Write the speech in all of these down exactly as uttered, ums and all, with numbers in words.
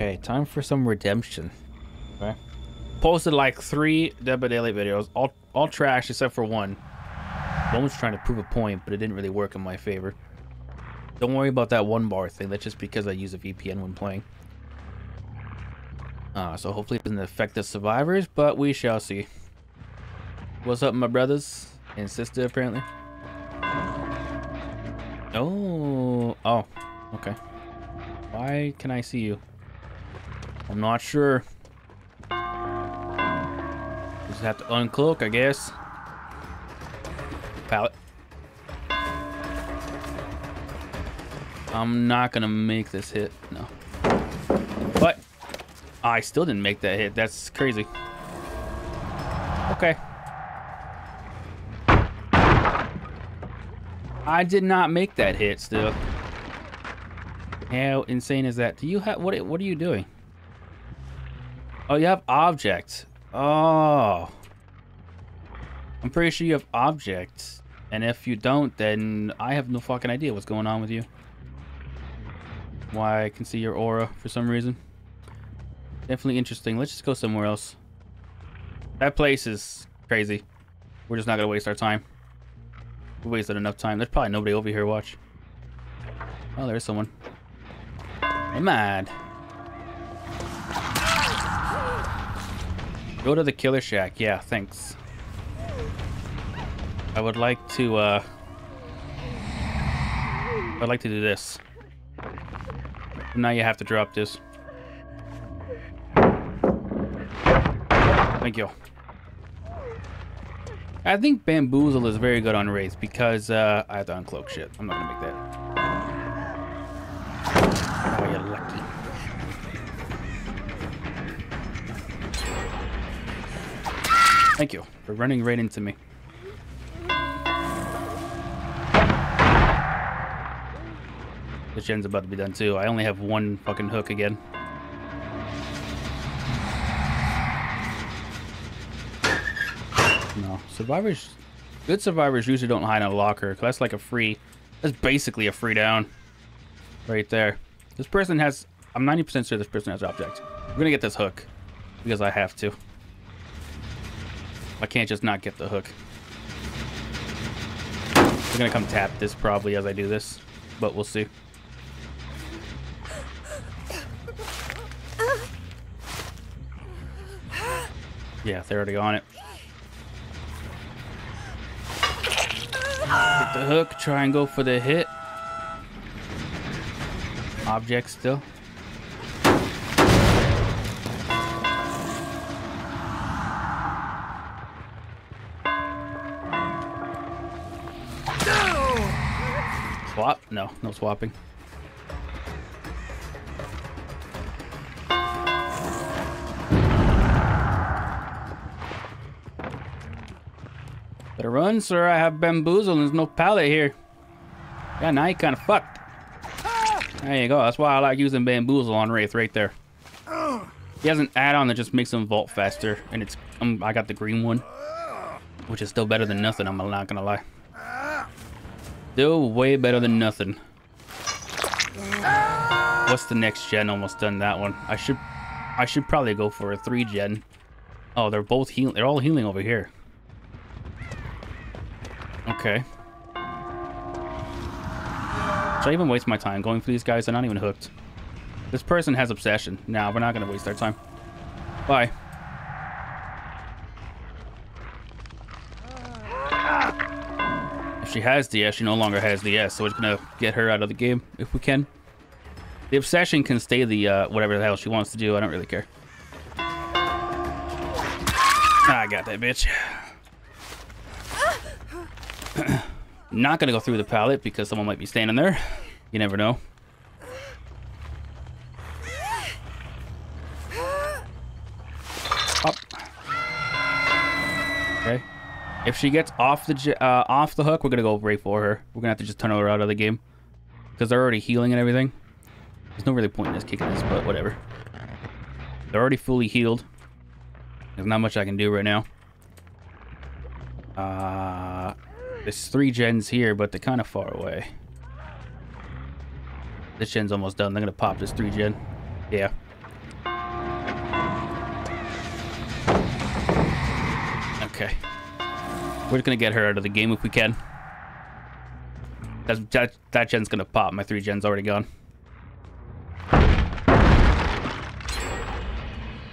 Okay, time for some redemption. Okay. Posted like three Dead by Daylight videos, all all trash except for one. One was trying to prove a point, but it didn't really work in my favor. Don't worry about that one bar thing. That's just because I use a V P N when playing. Uh, so hopefully it doesn't affect the survivors, but we shall see. What's up, my brothers and sister, apparently? Oh, oh, okay. Why can I see you? I'm not sure. Just have to uncloak, I guess. Pallet. I'm not gonna make this hit, no. But I still didn't make that hit. That's crazy. Okay. I did not make that hit. Still, how insane is that? Do you have what? What are you doing? Oh, you have objects. Oh, I'm pretty sure you have objects. And if you don't, then I have no fucking idea what's going on with you. Why I can see your aura for some reason. Definitely interesting. Let's just go somewhere else. That place is crazy. We're just not gonna waste our time. We wasted enough time. There's probably nobody over here, watch. Oh, there's someone. I'm mad. Go to the killer shack. Yeah, thanks. I would like to, uh... I'd like to do this. Now you have to drop this. Thank you. I think Bamboozle is very good on Wraith because uh, I have to uncloak shit. I'm not gonna make that. Oh, you're lucky. Thank you for running right into me. This gen's about to be done too. I only have one fucking hook again. No, survivors, good survivors usually don't hide in a locker. Cause that's like a free, that's basically a free down right there. This person has, I'm ninety percent sure this person has objects. We're gonna get this hook because I have to. I can't just not get the hook. They're gonna come tap this probably as I do this, but we'll see. Yeah, they're already on it. Get the hook, try and go for the hit. Object still. Swap? No, no swapping. Better run, sir. I have Bamboozle and there's no pallet here. Yeah, now you kind of fucked. There you go. That's why I like using Bamboozle on Wraith right there. He has an add-on that just makes him vault faster. And it's um, I got the green one, which is still better than nothing. I'm not going to lie. Still way better than nothing. What's the next gen? Almost done that one. I should I should probably go for a three gen. Oh, they're both healing. They're all healing over here. Okay. Should I even waste my time going for these guys? They're not even hooked. This person has obsession. Nah, we're not gonna waste our time. Bye. If she has D S, she no longer has D S, so we're just gonna get her out of the game if we can. The obsession can stay the uh, whatever the hell she wants to do. I don't really care. Ah, I got that bitch. Not gonna go through the pallet because someone might be standing there. You never know. Up. Okay. If she gets off the uh, off the hook, we're gonna go right for her. We're gonna have to just turn her out of the game because they're already healing and everything. There's no really point in us kicking this, but whatever. They're already fully healed. There's not much I can do right now. Uh. There's three gens here, but they're kind of far away. This gen's almost done. They're going to pop this three gen. Yeah. Okay. We're just gonna get her out of the game if we can. That's, that, that gen's gonna pop. My three gen's already gone.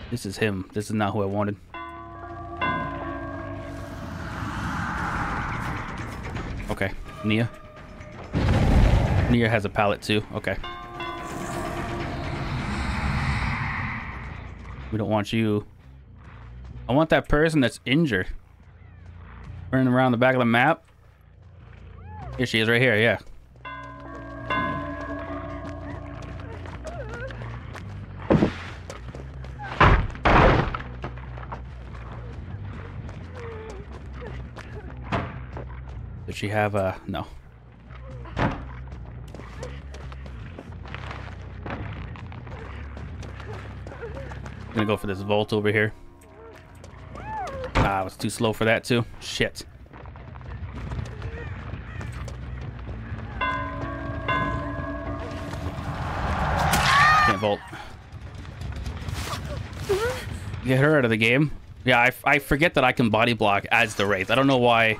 This is him. This is not who I wanted. Okay. Nia. Nia has a pallet too. Okay. We don't want you. I want that person that's injured. Running around the back of the map. Here she is right here, yeah. Does she have a... no. I'm gonna go for this vault over here. Ah, I was too slow for that too. Shit. Vault. Get her out of the game. Yeah, I, I forget that I can body block as the Wraith. I don't know why.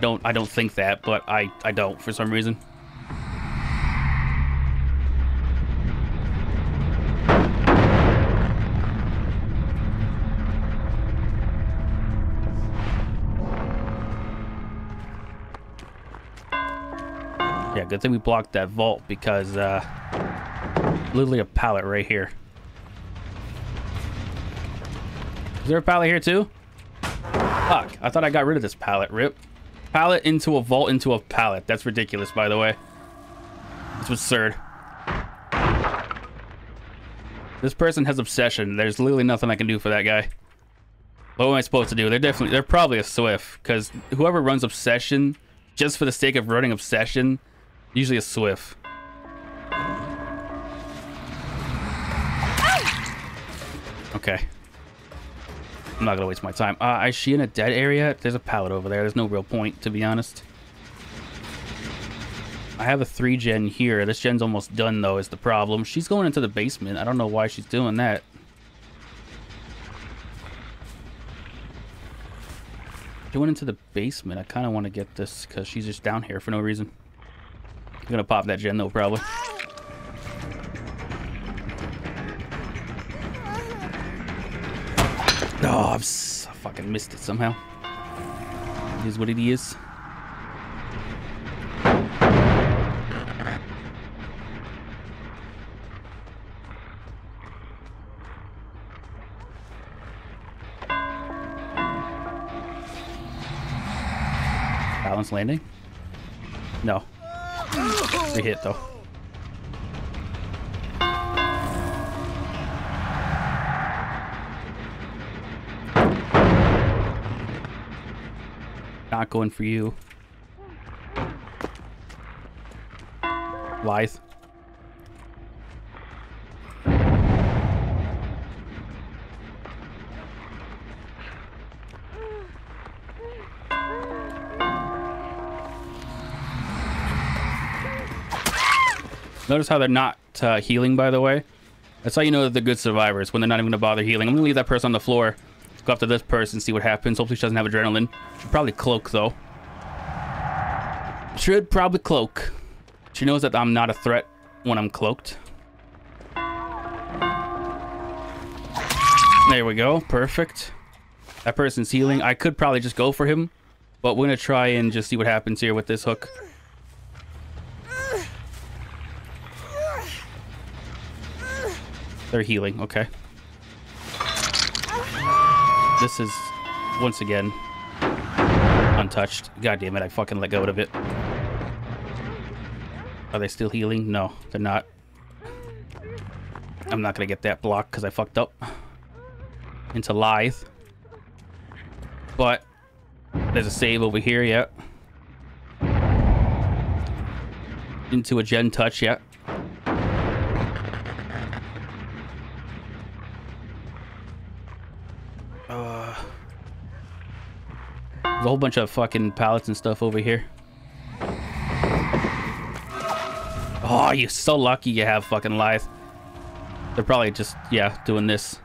Don't I don't think that, but I I don't for some reason. Yeah, good thing we blocked that vault because. Uh, Literally a pallet right here. Is there a pallet here too? Fuck. I thought I got rid of this pallet. Rip. Pallet into a vault into a pallet. That's ridiculous, by the way. That's absurd. This person has obsession. There's literally nothing I can do for that guy. What am I supposed to do? They're definitely... they're probably a Swift. Because whoever runs obsession, just for the sake of running obsession, usually a Swift. Okay. I'm not gonna waste my time. Uh, is she in a dead area? There's a pallet over there. There's no real point, to be honest. I have a three gen here. This gen's almost done, though, is the problem. She's going into the basement. I don't know why she's doing that. She went into the basement. I kind of want to get this because she's just down here for no reason. I'm gonna pop that gen, though, probably. Oh, I've s I fucking missed it somehow. It is what it is. Balance landing? No. We hit though. Not going for you. Wraith. Notice how they're not uh, healing, by the way. That's how you know that they're good survivors, when they're not even going to bother healing. I'm going to leave that person on the floor. Go after this person, see what happens. Hopefully she doesn't have adrenaline. Should probably cloak, though. Should probably cloak. She knows that I'm not a threat when I'm cloaked. There we go. Perfect. That person's healing. I could probably just go for him, but we're going to try and just see what happens here with this hook. They're healing. Okay. This is, once again, untouched. God damn it, I fucking let go of it. Are they still healing? No, they're not. I'm not going to get that block because I fucked up. Into Lythe. But there's a save over here, yeah. Into a gen touch, yeah. There's a whole bunch of fucking pallets and stuff over here. Oh, you're so lucky you have fucking Lythe. They're probably just, yeah, doing this.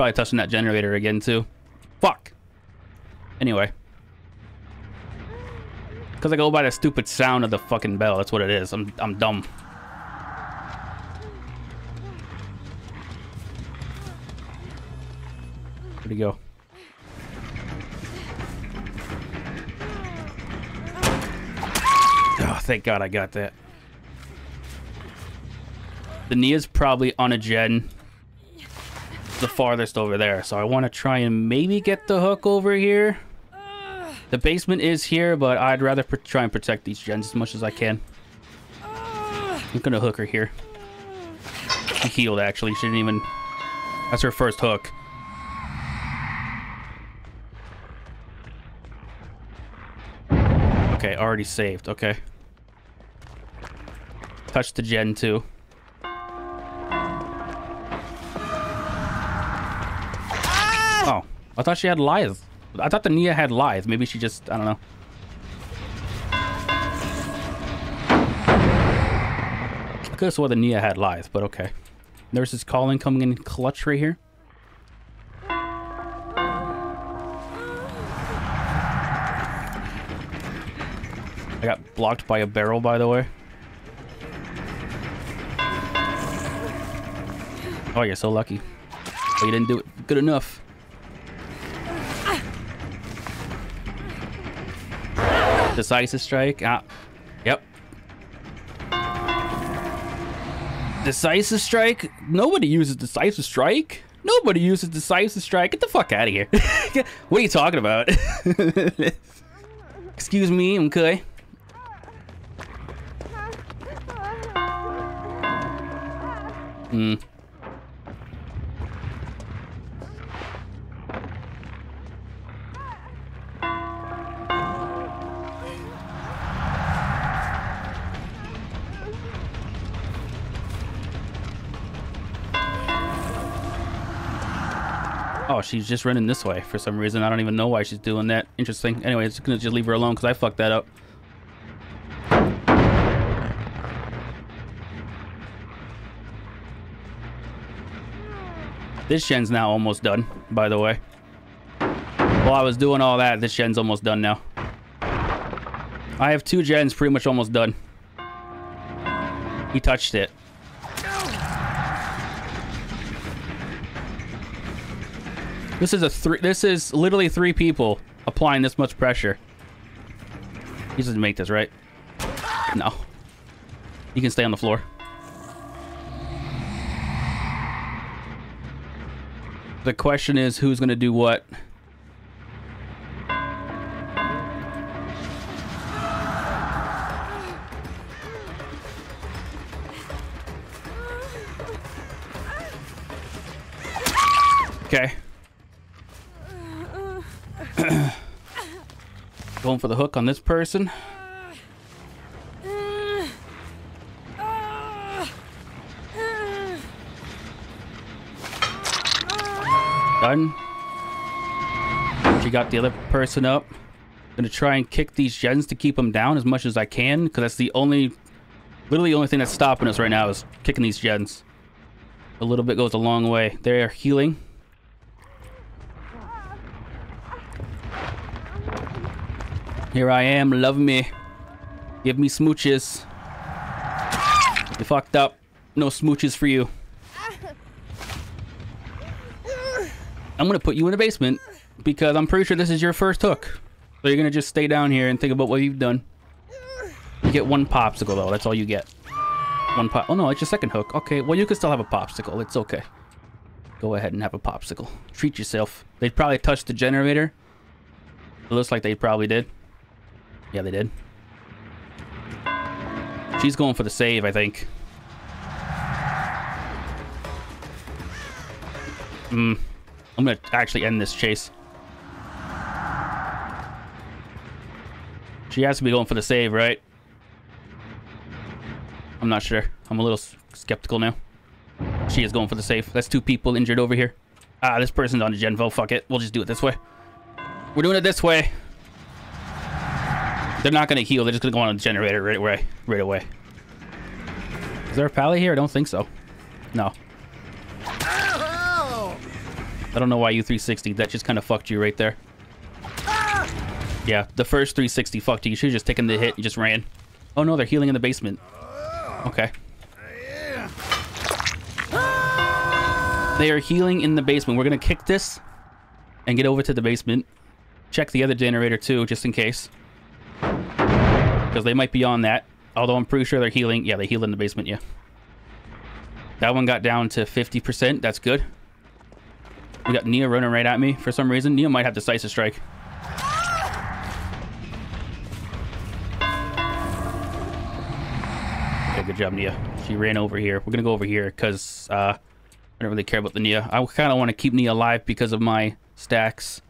probably touching that generator again too. Fuck. Anyway. Because I go by the stupid sound of the fucking bell. That's what it is. I'm, I'm dumb. Where'd he go? Oh, thank God I got that. The Nia's probably on a gen the farthest over there. So I want to try and maybe get the hook over here. The basement is here, but I'd rather try and protect these gens as much as I can. I'm gonna hook her here. She healed, actually. She didn't even... That's her first hook. Okay, already saved. Okay. Touch the gen, too. Ah! Oh, I thought she had Lythe. I thought the Nia had Lythe. Maybe she just... I don't know. I could have swore the Nia had Lythe, but okay. Nurse's Calling coming in clutch right here. I got blocked by a barrel, by the way. Oh, you're so lucky. But you didn't do it good enough. Decisive Strike. Ah, yep. Decisive Strike? Nobody uses Decisive Strike. Nobody uses Decisive Strike. Get the fuck out of here. What are you talking about? Excuse me, okay. Hmm. Oh, she's just running this way for some reason. I don't even know why she's doing that. Interesting. Anyway, it's gonna just leave her alone because I fucked that up. This gen's now almost done, by the way. While I was doing all that, this gen's almost done now. I have two gens pretty much almost done. He touched it. This is a three. This is literally three people applying this much pressure. He doesn't make this, right? No. You can stay on the floor. The question is, who's gonna do what? Okay. Going for the hook on this person. Done. She got the other person up. Gonna try and kick these gens to keep them down as much as I can, because that's the only, literally the only thing that's stopping us right now is kicking these gens. A little bit goes a long way. They're healing. Here I am, love me. Give me smooches. You fucked up. No smooches for you. I'm gonna put you in the basement because I'm pretty sure this is your first hook. So you're gonna just stay down here and think about what you've done. You get one popsicle though, that's all you get. One pop. Oh no, it's your second hook. Okay, well you can still have a popsicle, it's okay. Go ahead and have a popsicle. Treat yourself. They'd probably touched the generator. It looks like they probably did. Yeah, they did. She's going for the save, I think. Mm. I'm going to actually end this chase. She has to be going for the save, right? I'm not sure. I'm a little skeptical now. She is going for the save. That's two people injured over here. Ah, this person's on the Genvo. Fuck it. We'll just do it this way. We're doing it this way. They're not going to heal. They're just going to go on a generator right away. Right away. Is there a pally here? I don't think so. No. I don't know why you three sixty. That just kind of fucked you right there. Ah! Yeah, the first three sixty fucked you. You should have just taken the hit and just ran. Oh no, they're healing in the basement. Okay. They are healing in the basement. We're going to kick this and get over to the basement. Check the other generator too, just in case. Because they might be on that. Although I'm pretty sure they're healing. Yeah, they heal in the basement, yeah. That one got down to fifty percent. That's good. We got Nia running right at me for some reason. Nia might have Decisive Strike. Okay, good job, Nia. She ran over here. We're going to go over here because... Uh, I don't really care about the Nia. I kind of want to keep Nia alive because of my stacks.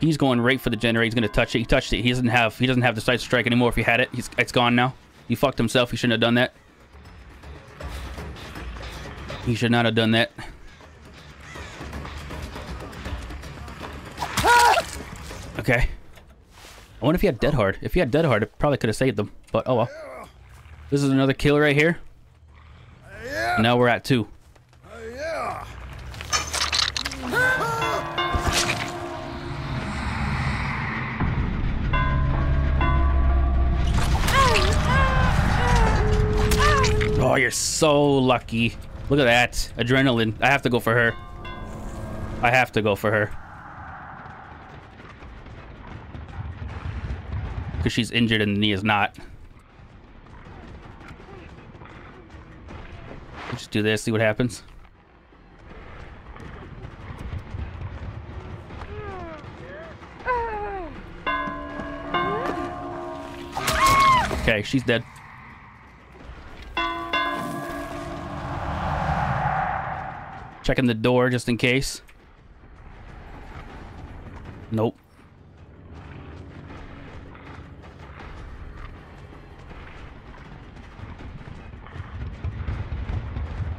He's going right for the generator. He's going to touch it. He touched it. He doesn't have he doesn't have the Decisive Strike anymore. If he had it, he's, it's gone now. He fucked himself. He shouldn't have done that. He should not have done that. Okay. I wonder if he had Dead Hard. If he had Dead Hard, it probably could have saved them. But oh well. This is another kill right here. Now we're at two. Oh, you're so lucky. Look at that. Adrenaline. I have to go for her. I have to go for her. Because she's injured and Nia's not. Let's just do this, see what happens. Okay, she's dead. Checking the door just in case. Nope.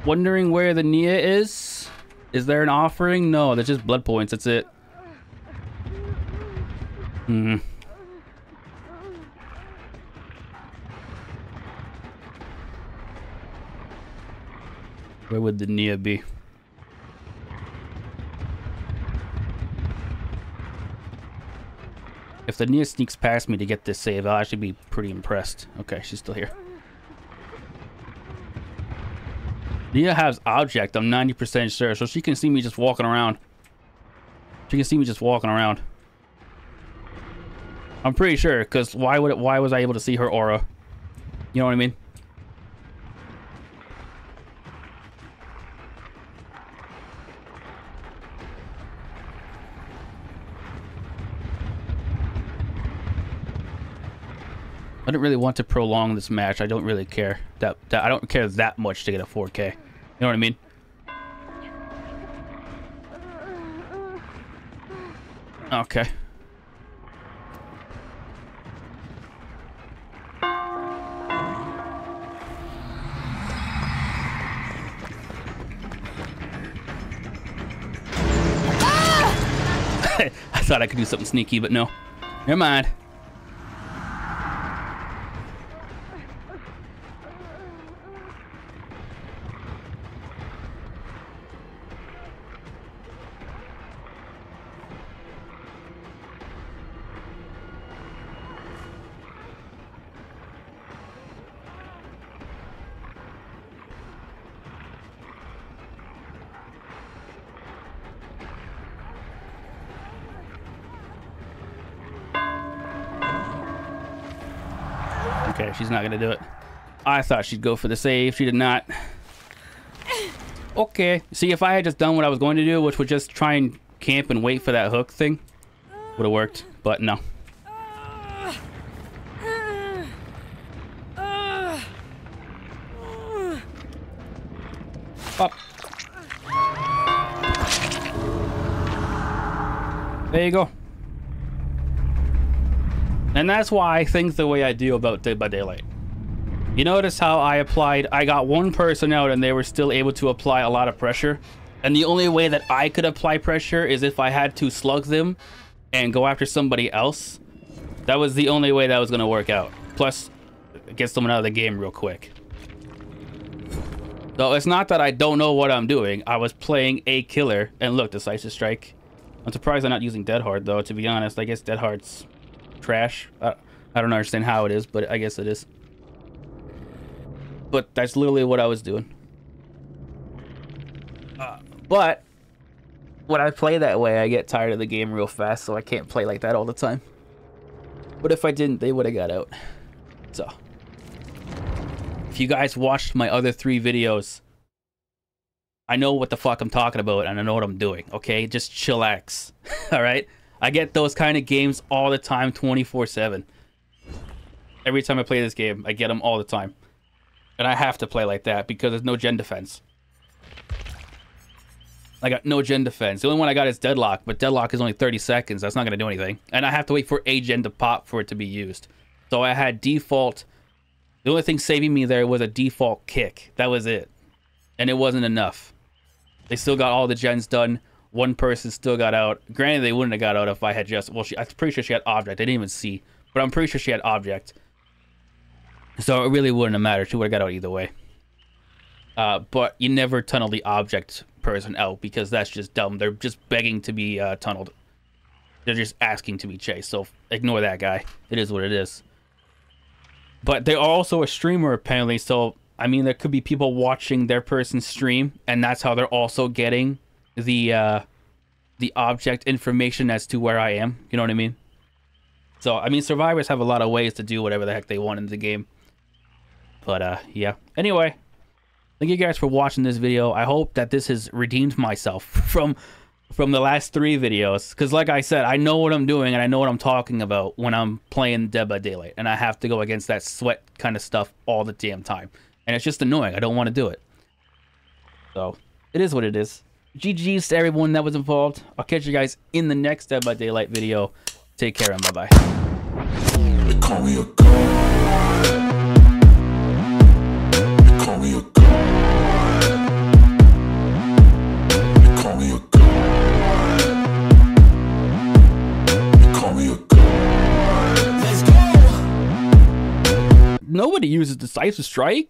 Wondering where the Nia is? Is there an offering? No, that's just blood points. That's it. Hmm. Where would the Nia be? If the Nia sneaks past me to get this save, I'll actually be pretty impressed. Okay, she's still here. Nia has object, I'm ninety percent sure, so she can see me just walking around. She can see me just walking around. I'm pretty sure, because why would it, why was I able to see her aura? You know what I mean? I don't really want to prolong this match. I don't really care that, that I don't care that much to get a four K. You know what I mean? Okay. Ah! I thought I could do something sneaky, but no. Never mind. Okay, she's not gonna do it. I thought she'd go for the save. She did not. Okay. See, if I had just done what I was going to do, which was just try and camp and wait for that hook thing, would have worked, but no. Up. There you go. And that's why I think the way I do about Dead by Daylight. You notice how I applied, I got one person out and they were still able to apply a lot of pressure. And the only way that I could apply pressure is if I had to slug them and go after somebody else. That was the only way that was going to work out. Plus, get someone out of the game real quick. So it's not that I don't know what I'm doing. I was playing a killer. And look, Decisive Strike. I'm surprised I'm not using Dead Hard, though, to be honest. I guess Dead Hard's trash. I, I don't understand how it is, but I guess it is. But that's literally what I was doing. Uh, but when I play that way, I get tired of the game real fast, so I can't play like that all the time. But if I didn't, they would have got out. So if you guys watched my other three videos, I know what the fuck I'm talking about, and I know what I'm doing, okay? Just chillax, all right? I get those kind of games all the time, twenty-four seven. Every time I play this game, I get them all the time. And I have to play like that because there's no gen defense. I got no gen defense. The only one I got is Deadlock, but Deadlock is only thirty seconds. That's not going to do anything. And I have to wait for a gen to pop for it to be used. So I had default. The only thing saving me there was a default kick. That was it. And it wasn't enough. They still got all the gens done. One person still got out. Granted, they wouldn't have got out if I had just... Well, she, I'm pretty sure she had object. I didn't even see. But I'm pretty sure she had object. So it really wouldn't have mattered. She would have got out either way. Uh, but you never tunnel the object person out because that's just dumb. They're just begging to be uh, tunneled. They're just asking to be chased. So ignore that guy. It is what it is. But they are also a streamer, apparently. So, I mean, there could be people watching their person stream. And that's how they're also getting the, uh, the object information as to where I am. You know what I mean? So, I mean, survivors have a lot of ways to do whatever the heck they want in the game. But, uh, yeah. Anyway, thank you guys for watching this video. I hope that this has redeemed myself from from the last three videos. Because, like I said, I know what I'm doing and I know what I'm talking about when I'm playing Dead by Daylight. And I have to go against that sweat kind of stuff all the damn time. And it's just annoying. I don't want to do it. So, it is what it is. G G's to everyone that was involved. I'll catch you guys in the next Dead by Daylight video. Take care and bye-bye. Nobody uses Decisive Strike.